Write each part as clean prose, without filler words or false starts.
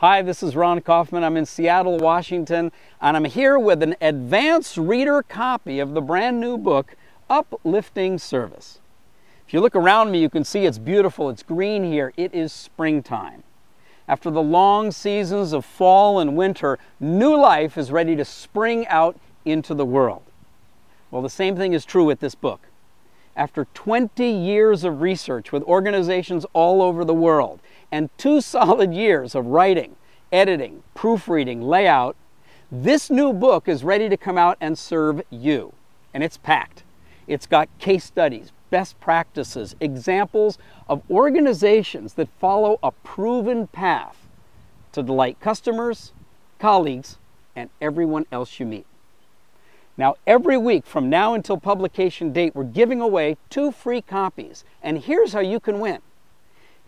Hi, this is Ron Kaufman. I'm in Seattle, Washington, and I'm here with an advanced reader copy of the brand new book, Uplifting Service. If you look around me, you can see it's beautiful. It's green here. It is springtime. After the long seasons of fall and winter, new life is ready to spring out into the world. Well, the same thing is true with this book. After 20 years of research with organizations all over the world, and 2 solid years of writing, editing, proofreading, layout, this new book is ready to come out and serve you. And it's packed. It's got case studies, best practices, examples of organizations that follow a proven path to delight customers, colleagues, and everyone else you meet. Now, every week from now until publication date, we're giving away 2 free copies. And here's how you can win.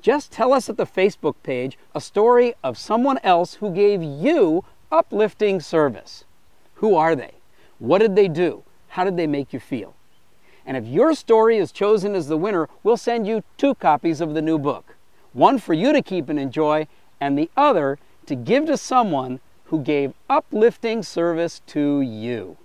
Just tell us at the Facebook page a story of someone else who gave you uplifting service. Who are they? What did they do? How did they make you feel? And if your story is chosen as the winner, we'll send you 2 copies of the new book. 1 for you to keep and enjoy, and the other to give to someone who gave uplifting service to you.